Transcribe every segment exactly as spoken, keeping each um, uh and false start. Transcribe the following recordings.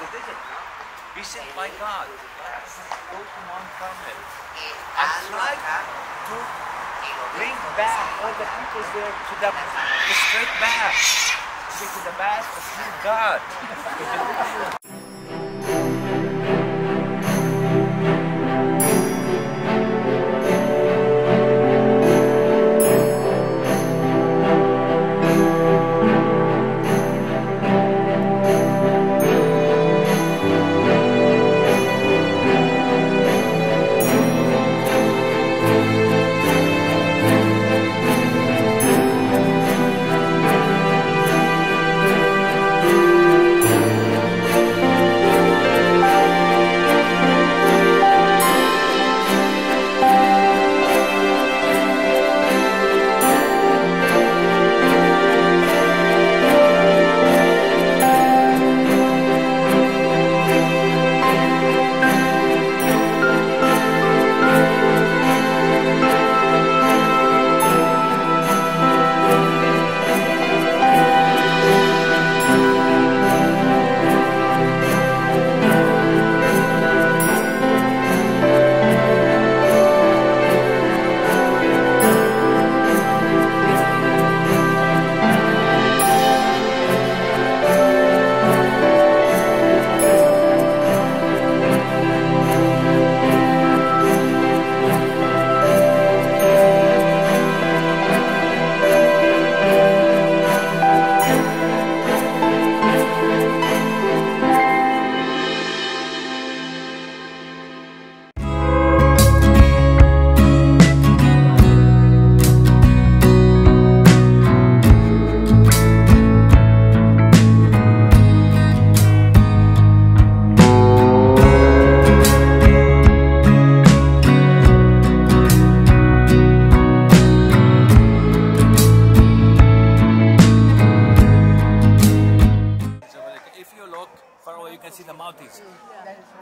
the visit. Visit my God. Go to Mount Carmel and try to bring back all the people there to the, the straight path, to the path of your God.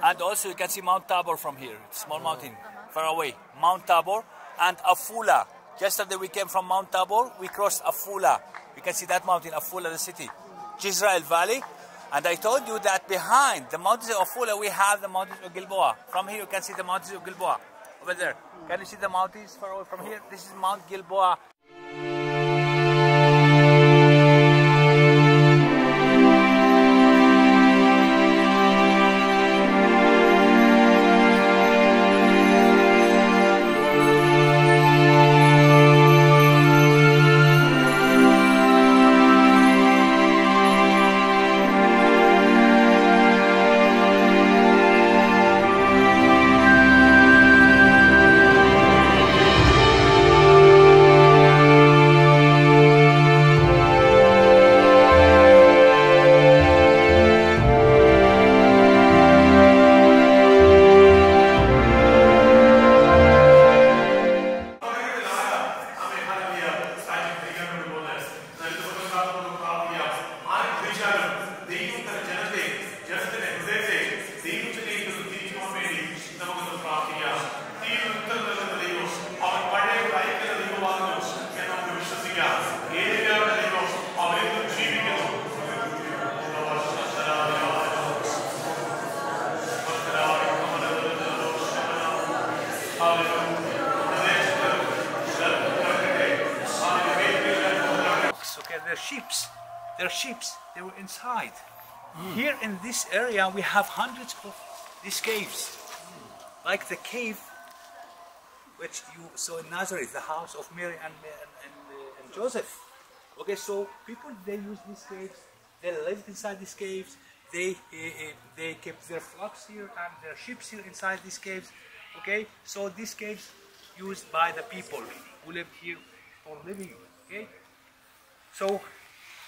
And also you can see Mount Tabor from here, small mountain, far away. Mount Tabor and Afula. Yesterday we came from Mount Tabor, we crossed Afula. You can see that mountain, Afula, the city. Jezreel Valley. And I told you that behind the mountains of Afula, we have the mountains of Gilboa. From here you can see the mountains of Gilboa, over there. Can you see the mountains far away from here? This is Mount Gilboa. Sheeps, their sheeps, they were inside. Mm. Here in this area we have hundreds of these caves, mm. like the cave which you saw in Nazareth, the house of Mary and, and, and, uh, and Joseph. Okay, so people, they use these caves, they lived inside these caves, they, uh, uh, they kept their flocks here and their sheeps here inside these caves. Okay, so these caves used by the people who lived here for living, okay? So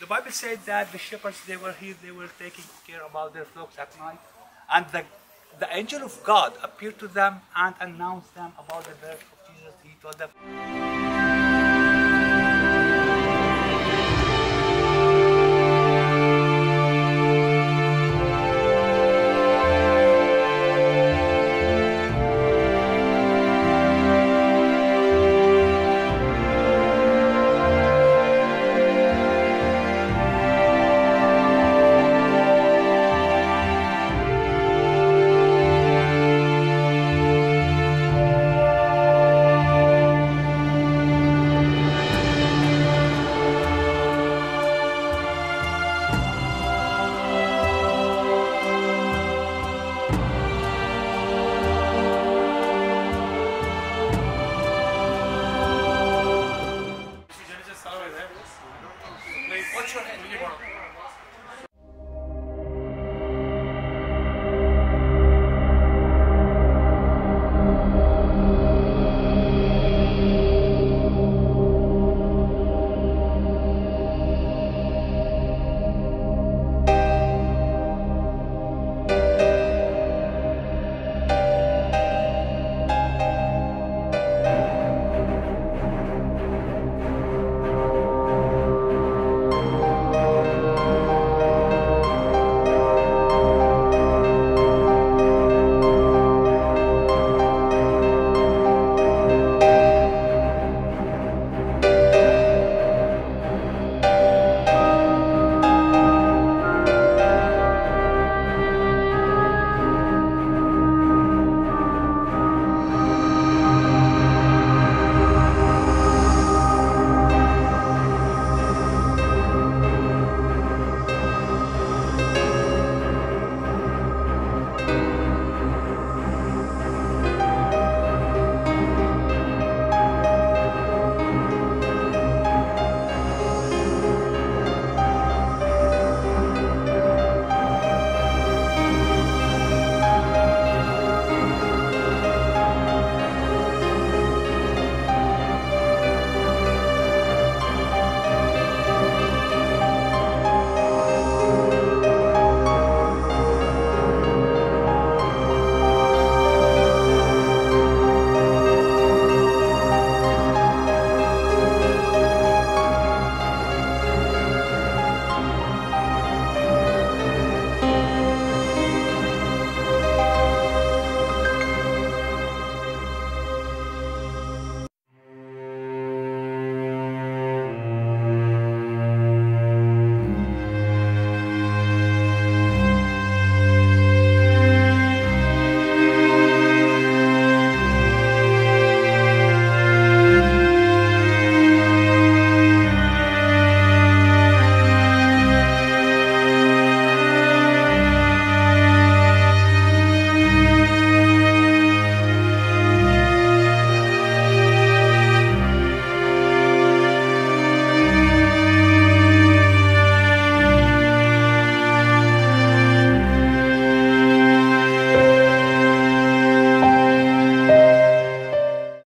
the Bible said that the shepherds, they were here, they were taking care about their flocks at night. And the, the angel of God appeared to them and announced them about the birth of Jesus. He told them...